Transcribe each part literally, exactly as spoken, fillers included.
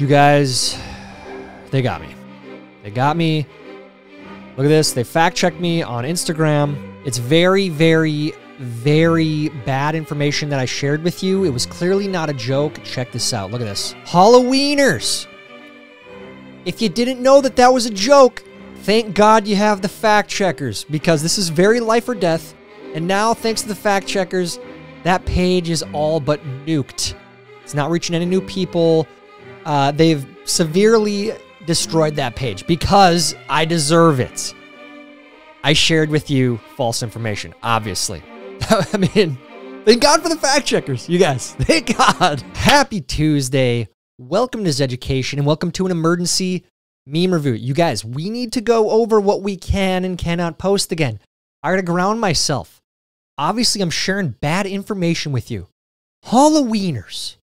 you guys, they got me. They got me. Look at this. They fact-checked me on Instagram. It's very, very, very bad information that I shared with you. It was clearly not a joke. Check this out. Look at this. Halloweeners. If you didn't know that that was a joke, thank God you have the fact-checkers, because this is very life or death. And now, thanks to the fact-checkers, that page is all but nuked. It's not reaching any new people. Uh, they've severely destroyed that page because I deserve it. I shared with you false information, obviously. I mean, thank God for the fact-checkers, you guys. Thank God. Happy Tuesday. Welcome to Zeducation, and welcome to an emergency meme review. You guys, we need to go over what we can and cannot post again. I gotta ground myself. Obviously, I'm sharing bad information with you. Halloweeners.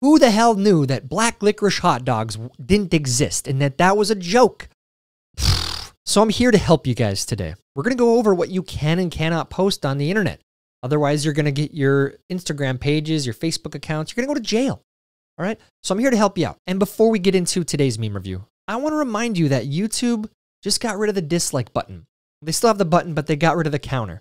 Who the hell knew that black licorice hot dogs didn't exist and that that was a joke? So I'm here to help you guys today. We're gonna go over what you can and cannot post on the internet. Otherwise, you're gonna get your Instagram pages, your Facebook accounts, you're gonna go to jail. All right, so I'm here to help you out. And before we get into today's meme review, I want to remind you that YouTube just got rid of the dislike button. They still have the button, but they got rid of the counter.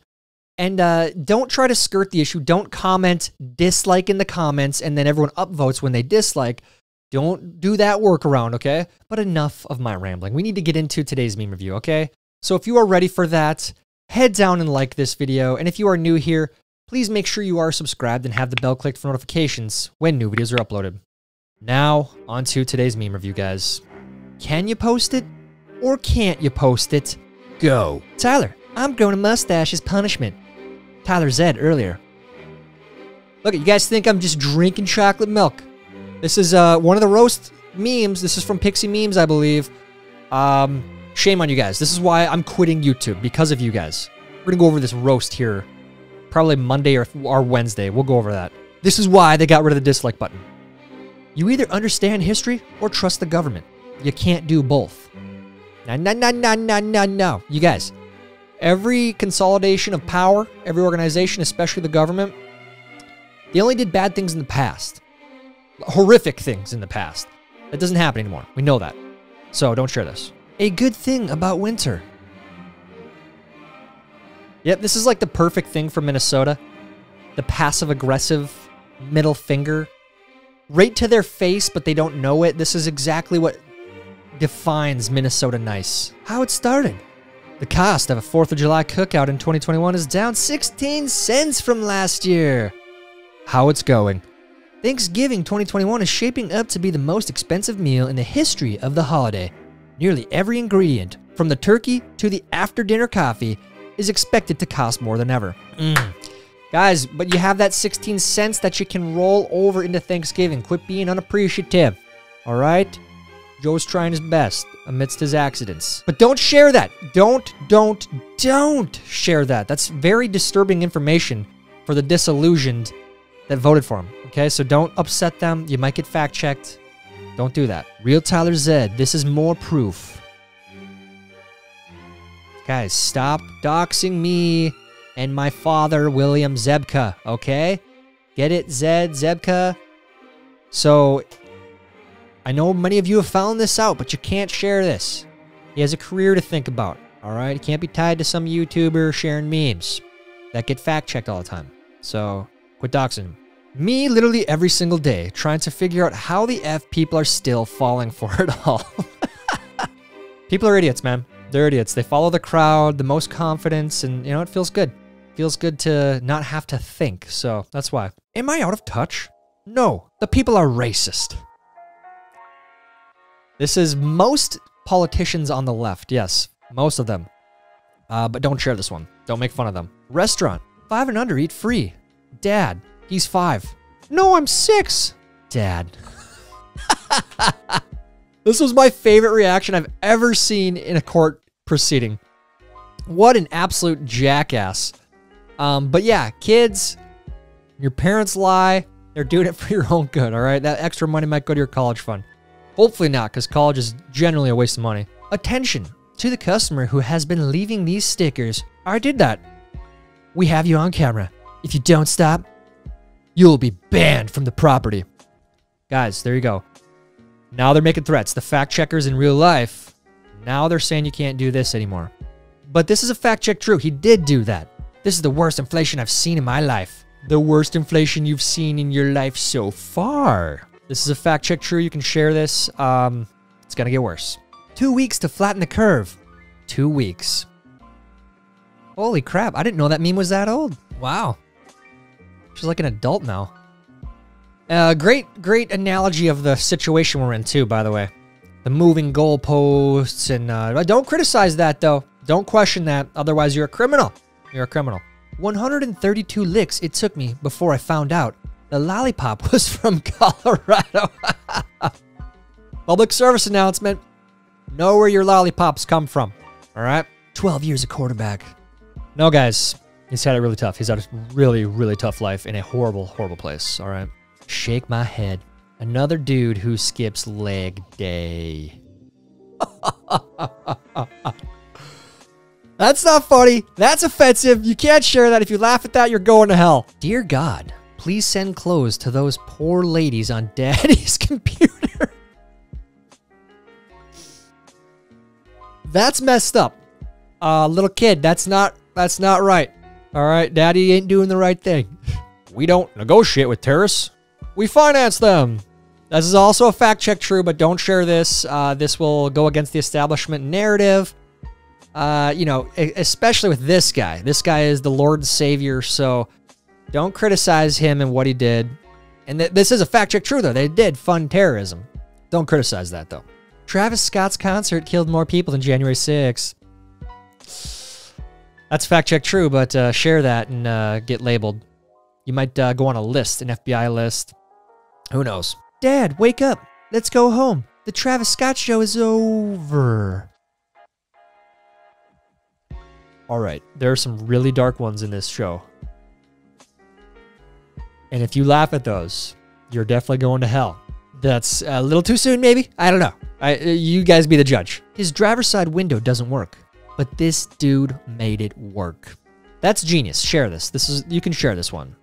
And uh, don't try to skirt the issue. Don't comment dislike in the comments, and then everyone upvotes when they dislike. Don't do that workaround, okay? But enough of my rambling. We need to get into today's meme review, okay? So if you are ready for that, head down and like this video. And if you are new here, please make sure you are subscribed and have the bell clicked for notifications when new videos are uploaded. Now, on to today's meme review, guys. Can you post it? Or can't you post it? Go. Tyler, I'm growing a mustache as punishment. Tyler Zed earlier. Look, you guys think I'm just drinking chocolate milk. This is uh, one of the roast memes. This is from Pixie Memes, I believe. Um, shame on you guys. This is why I'm quitting YouTube, because of you guys. We're going to go over this roast here. Probably Monday or, or Wednesday. We'll go over that. This is why they got rid of the dislike button. You either understand history or trust the government. You can't do both. No, no, no, no, no, no, no. You guys, every consolidation of power, every organization, especially the government, they only did bad things in the past. Horrific things in the past. That doesn't happen anymore. We know that. So don't share this. A good thing about winter. Yep, this is like the perfect thing for Minnesota. The passive-aggressive middle finger. Right to their face, but they don't know it. This is exactly what defines Minnesota nice. How it started. The cost of a fourth of July cookout in twenty twenty-one is down sixteen cents from last year. How it's going. Thanksgiving twenty twenty-one is shaping up to be the most expensive meal in the history of the holiday. Nearly every ingredient, from the turkey to the after-dinner coffee, is expected to cost more than ever. Mm. Guys, but you have that sixteen cents that you can roll over into Thanksgiving. Quit being unappreciative, all right? Joe's trying his best amidst his accidents. But don't share that. Don't, don't, don't share that. That's very disturbing information for the disillusioned that voted for him, okay? So don't upset them. You might get fact-checked. Don't do that. Real Tyler Zed, this is more proof. Guys, stop doxing me and my father, William Zebka, okay? Get it, Zed, Zebka? So, I know many of you have found this out, but you can't share this. He has a career to think about, all right? He can't be tied to some YouTuber sharing memes that get fact-checked all the time. So, quit doxing him. Me, literally every single day, trying to figure out how the F people are still falling for it all. People are idiots, man. They're idiots. They follow the crowd, the most confidence, and, you know, it feels good. Feels good to not have to think, so that's why. Am I out of touch? No, the people are racist. This is most politicians on the left, yes, most of them. Uh, but don't share this one. Don't make fun of them. Restaurant, five and under, eat free. Dad, he's five. No, I'm six. Dad. This was my favorite reaction I've ever seen in a court proceeding. What an absolute jackass. Um, but yeah, kids, your parents lie. They're doing it for your own good, all right? That extra money might go to your college fund. Hopefully not, because college is generally a waste of money. Attention to the customer who has been leaving these stickers. I did that. We have you on camera. If you don't stop, you'll be banned from the property. Guys, there you go. Now they're making threats. The fact checkers in real life, now they're saying you can't do this anymore. But this is a fact check true. He did do that. This is the worst inflation I've seen in my life. The worst inflation you've seen in your life so far. This is a fact check true. You can share this. Um, it's going to get worse. Two weeks to flatten the curve. Two weeks. Holy crap. I didn't know that meme was that old. Wow. She's like an adult now. Uh, great, great analogy of the situation we're in too, by the way. The moving goalposts and uh, don't criticize that though. Don't question that. Otherwise, you're a criminal. You're a criminal. one hundred thirty-two licks it took me before I found out the lollipop was from Colorado. Public service announcement. Know where your lollipops come from. All right. twelve years a quarterback. No, guys. He's had it really tough. He's had a really, really tough life in a horrible, horrible place. All right. Shake my head. Another dude who skips leg day. That's not funny. That's offensive. You can't share that. If you laugh at that, you're going to hell. Dear God, please send clothes to those poor ladies on Daddy's computer. That's messed up. Uh, little kid, that's not, that's not right. All right, Daddy ain't doing the right thing. We don't negotiate with terrorists. We finance them. This is also a fact check true, but don't share this. Uh, this will go against the establishment narrative. Uh, you know, especially with this guy. This guy is the Lord and Savior, so don't criticize him and what he did. And th this is a fact check true, though. They did fund terrorism. Don't criticize that, though. Travis Scott's concert killed more people than January sixth. That's fact check true, but uh, share that and uh, get labeled. You might uh, go on a list, an F B I list. Who knows? Dad, wake up. Let's go home. The Travis Scott show is over. All right, there are some really dark ones in this show. And if you laugh at those, you're definitely going to hell. That's a little too soon, maybe? I don't know. I, you guys be the judge. His driver's side window doesn't work, but this dude made it work. That's genius. Share this. This is, you can share this one.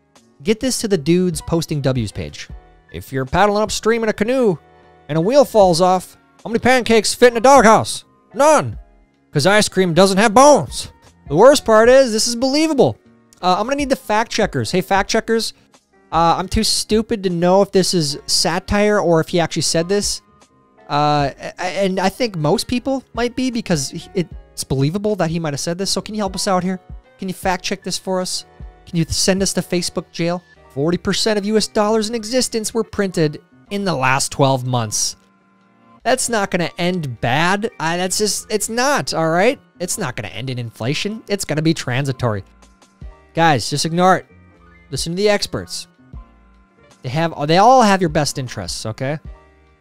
Get this to the dudes posting W's page. If you're paddling upstream in a canoe and a wheel falls off, how many pancakes fit in a doghouse? None. Because ice cream doesn't have bones. The worst part is, this is believable. Uh, I'm going to need the fact checkers. Hey, fact checkers, uh, I'm too stupid to know if this is satire or if he actually said this. Uh, and I think most people might be, because it's believable that he might have said this. So can you help us out here? Can you fact check this for us? Can you send us to Facebook jail? forty percent of U S dollars in existence were printed in the last twelve months. That's not going to end bad. I, that's just, it's not, all right? It's not going to end in inflation. It's going to be transitory. Guys, just ignore it. Listen to the experts. They have, they all have your best interests, okay?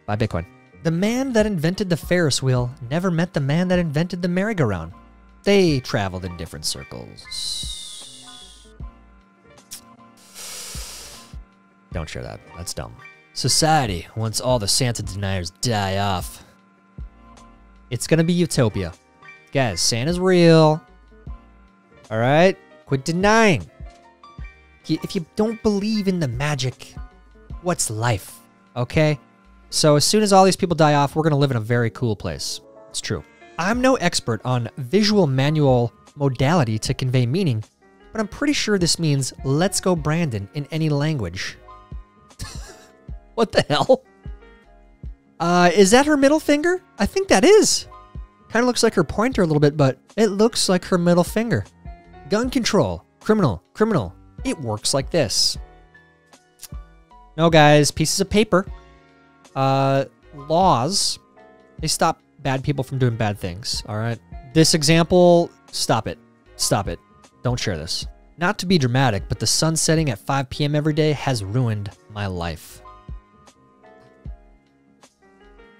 Buy Bitcoin. The man that invented the Ferris wheel never met the man that invented the merry-go-round. They traveled in different circles. Don't share that. That's dumb. Society, once all the Santa deniers die off, it's going to be utopia. Guys, Santa's real. All right? Quit denying. If you don't believe in the magic, what's life? Okay? So as soon as all these people die off, we're going to live in a very cool place. It's true. I'm no expert on visual manual modality to convey meaning, but I'm pretty sure this means let's go Brandon in any language. What the hell? Uh, is that her middle finger? I think that is. Kind of looks like her pointer a little bit, but it looks like her middle finger. Gun control. Criminal. Criminal. It works like this. No, guys. Pieces of paper. Uh, laws. They stop bad people from doing bad things. All right? This example, stop it. Stop it. Don't share this. Not to be dramatic, but the sun setting at five p m every day has ruined my life.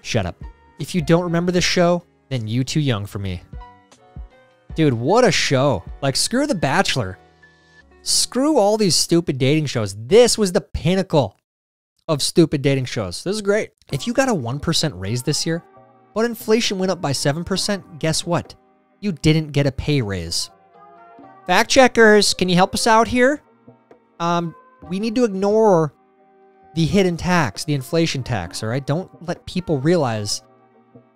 Shut up. If you don't remember this show, then you too young for me. Dude, what a show. Like, screw The Bachelor. Screw all these stupid dating shows. This was the pinnacle of stupid dating shows. This is great. If you got a one percent raise this year, but inflation went up by seven percent, guess what? You didn't get a pay raise. Fact checkers, can you help us out here? Um, we need to ignore the hidden tax, the inflation tax, all right? Don't let people realize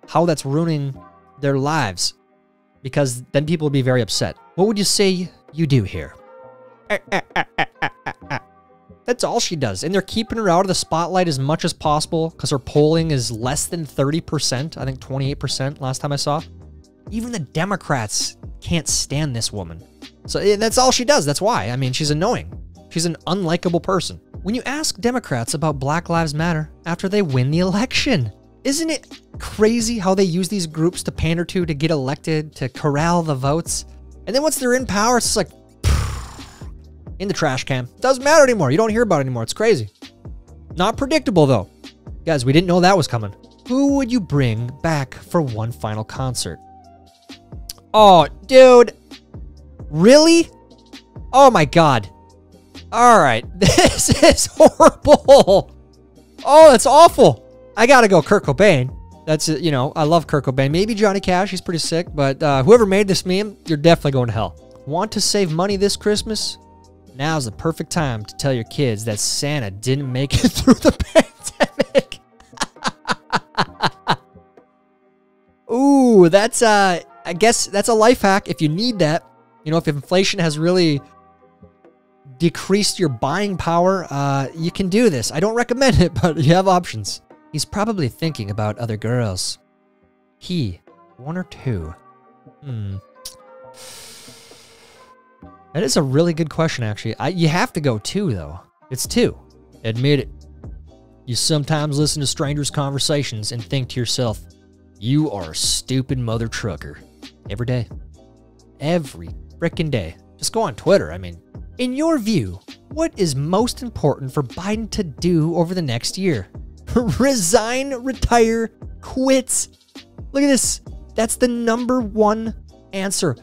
how that's ruining their lives, because then people will be very upset. What would you say you do here? That's all she does. And they're keeping her out of the spotlight as much as possible because her polling is less than thirty percent. I think twenty-eight percent last time I saw. Even the Democrats can't stand this woman. So that's all she does. That's why. I mean, she's annoying. She's an unlikable person. When you ask Democrats about Black Lives Matter after they win the election, isn't it crazy how they use these groups to pander to, to get elected, to corral the votes? And then once they're in power, it's just like, in the trash can. Doesn't matter anymore. You don't hear about it anymore. It's crazy. Not predictable, though. Guys, we didn't know that was coming. Who would you bring back for one final concert? Oh, dude. Really? Oh, my God. All right. This is horrible. Oh, that's awful. I got to go Kurt Cobain. That's, you know, I love Kurt Cobain. Maybe Johnny Cash. He's pretty sick. But uh, whoever made this meme, you're definitely going to hell. Want to save money this Christmas? Now's the perfect time to tell your kids that Santa didn't make it through the pandemic. Ooh, that's, uh, I guess that's a life hack if you need that. You know, if inflation has really decreased your buying power, uh, you can do this. I don't recommend it, but you have options. He's probably thinking about other girls. He, one or two. Hmm. That is a really good question, actually. I, you have to go two, though. It's two. Admit it. You sometimes listen to strangers' conversations and think to yourself, you are a stupid mother trucker. Every day. Every frickin' day. Just go on Twitter, I mean. In your view, what is most important for Biden to do over the next year? Resign, retire, quits. Look at this. That's the number one answer.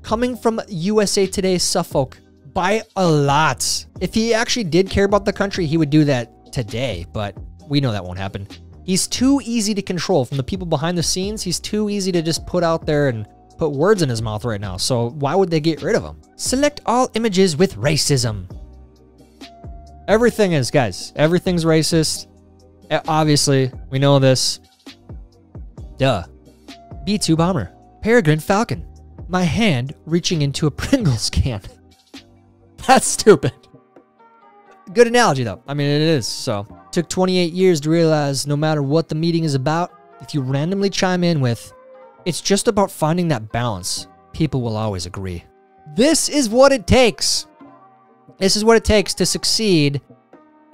Coming from U S A Today, Suffolk, by a lot. If he actually did care about the country, he would do that today, but we know that won't happen. He's too easy to control. From the people behind the scenes, he's too easy to just put out there and put words in his mouth right now, so why would they get rid of him? Select all images with racism. Everything is, guys. Everything's racist. Obviously, we know this. Duh. B two bomber. Peregrine Falcon. My hand reaching into a Pringles can. That's stupid. Good analogy, though. I mean, it is, so. Took twenty-eight years to realize no matter what the meeting is about, if you randomly chime in with, it's just about finding that balance, people will always agree. This is what it takes. This is what it takes to succeed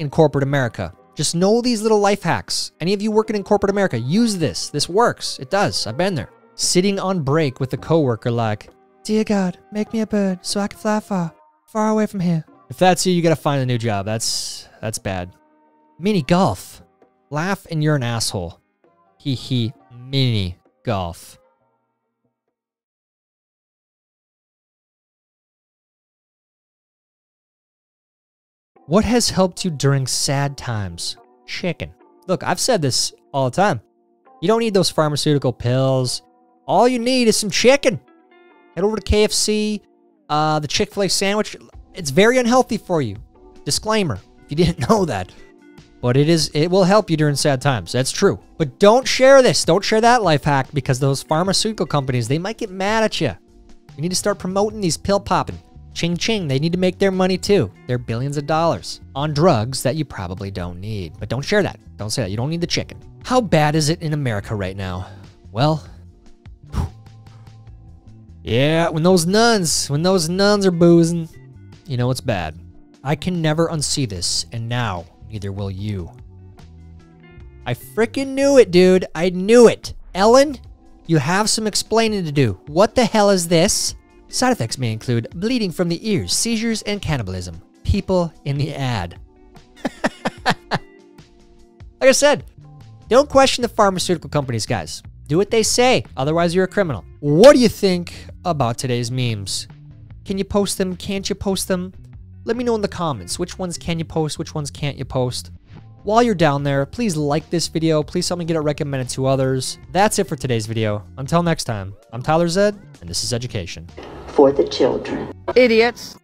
in corporate America. Just know these little life hacks. Any of you working in corporate America, use this. This works. It does. I've been there. Sitting on break with a coworker like, dear God, make me a bird so I can fly far, far away from here. If that's you, you gotta find a new job. That's, that's bad. Mini golf. Laugh and you're an asshole. Hee hee, mini golf. What has helped you during sad times? Chicken. Look, I've said this all the time. You don't need those pharmaceutical pills. All you need is some chicken. Head over to K F C, uh, the Chick-fil-A sandwich. It's very unhealthy for you. Disclaimer, if you didn't know that. But it is, it will help you during sad times. That's true. But don't share this. Don't share that life hack because those pharmaceutical companies, they might get mad at you. You need to start promoting these pill popping. Ching ching. They need to make their money too. They're billions of dollars on drugs that you probably don't need. But don't share that. Don't say that. You don't need the chicken. How bad is it in America right now? Well... yeah, when those nuns, when those nuns are boozing, you know it's bad. I can never unsee this, and now neither will you. I freaking knew it, dude. I knew it. Ellen, you have some explaining to do. What the hell is this? Side effects may include bleeding from the ears, seizures, and cannibalism. People in the ad. Like I said, don't question the pharmaceutical companies, guys. Do what they say, otherwise you're a criminal. What do you think about today's memes? Can you post them? Can't you post them? Let me know in the comments. Which ones can you post? Which ones can't you post? While you're down there, please like this video. Please help me get it recommended to others. That's it for today's video. Until next time, I'm Tyler Zed, and this is Education. For the children. Idiots.